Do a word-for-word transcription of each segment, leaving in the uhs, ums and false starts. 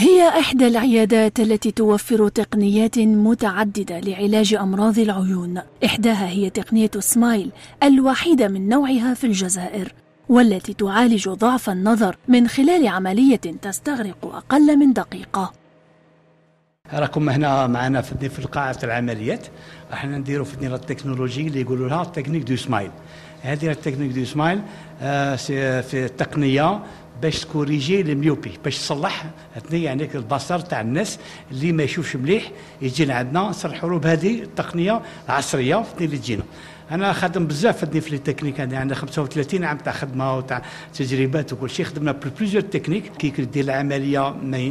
هي إحدى العيادات التي توفر تقنيات متعددة لعلاج أمراض العيون. إحداها هي تقنية سمايل الوحيدة من نوعها في الجزائر، والتي تعالج ضعف النظر من خلال عملية تستغرق أقل من دقيقة. راكم هنا معنا في في قاعة العمليات، راح نديروا في التكنولوجي اللي يقولوا لها تكنيك دو سمايل. هذه التكنيك دو سمايل آه في التقنية باش تكوريجي الميوبي، باش تصلح هتني عينيك البصر تاع الناس اللي ما يشوفش مليح، يجي لعندنا نصلحوا له بهذه التقنية العصرية اللي تجينا. انا خدم بزاف في التكنيك، انا عندنا خمسة وثلاثين عام تاع خدمه وتاع تجربات وكل شيء، خدمنا بلوزيور تكنيك. كي دير العمليه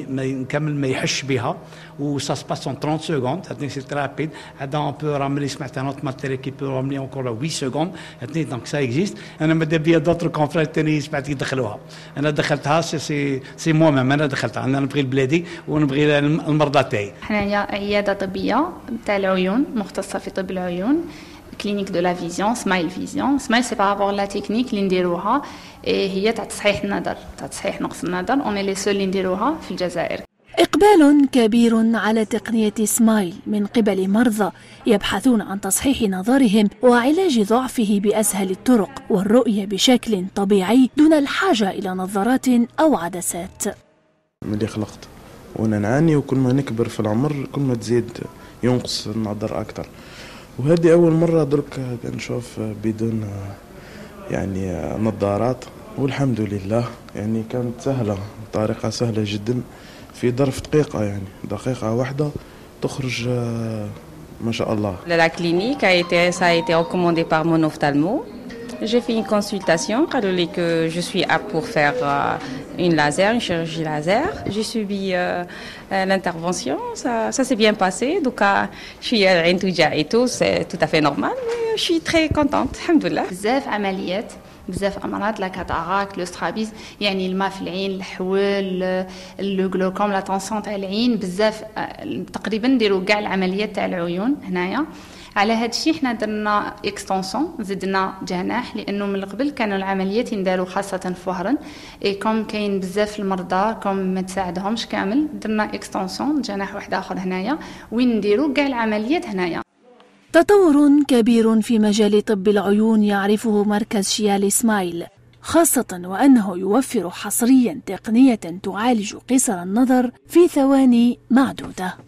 ما يكمل ما يحش بها و سا سباس اون ثلاثين سكوند، هذني سي رابيد. هذا اون بو راملي، سمعت انا ماتيري كي بو راملي اونكور ثمانية سكوند هذني، دونك سا اكزيست. انا مادا بيا دوتر كونفرير تاني سمعت يدخلوها، انا دخلتها سي سي مو ميم، انا دخلتها، انا نبغي بلادي ونبغي المرضى تاعي. حنايا عياده طبيه تاع العيون، مختصه في طب العيون، Clinique de la Vision, SMILE Vision. SMILE c'est par rapport à la technique l'indiroha et هي تاع تصحيح النظر، تاع تصحيح نقص النظر. on est les seuls l'indiroha في الجزائر. إقبال كبير على تقنية سمايل من قبل مرضى يبحثون عن تصحيح نظرهم وعلاج ضعفه بأسهل الطرق، والرؤية بشكل طبيعي دون الحاجة إلى نظارات أو عدسات. ملي خلقت وانا نعاني، وكل ما نكبر في العمر كل ما تزيد ينقص النظر أكثر، وهذه أول مرة درك نشوف بدون يعني نظارات، والحمد لله يعني كانت سهلة، طريقة سهلة جدا، في ظرف دقيقة يعني دقيقة واحدة تخرج ما شاء الله. La clinique a été ça a été recommandée par mon ophtalmo. J'ai fait une consultation, قالوا لي que je suis apte pour faire une laser, une chirurgie laser. J'ai subi euh, l'intervention, ça, ça s'est bien passé. Donc, je suis enthousiaste et tout, c'est tout à fait normal. Mais je suis très contente, alhamdoulilah. بزاف عمليات، بزاف أمراض، لا كاتاراك، لو سترابيز، يعني الماء في العين، الحول، لو غلوكوم، لا تنسيون تاع العين، بزاف تقريبا نديرو كاع العمليات تاع العيون هنايا. على هذا الشيء حنا درنا اكستنسيون، زدنا جناح، لانه من قبل كانوا العمليات ينداروا خاصه فهرا، اي كوم كاين بزاف المرضى كوم ما تساعدهمش كامل، درنا اكستنسيون جناح واحد اخر هنايا وين نديروا كاع العمليات هنايا. تطور كبير في مجال طب العيون يعرفه مركز شيالي سمايل، خاصه وانه يوفر حصريا تقنيه تعالج قصر النظر في ثواني معدوده.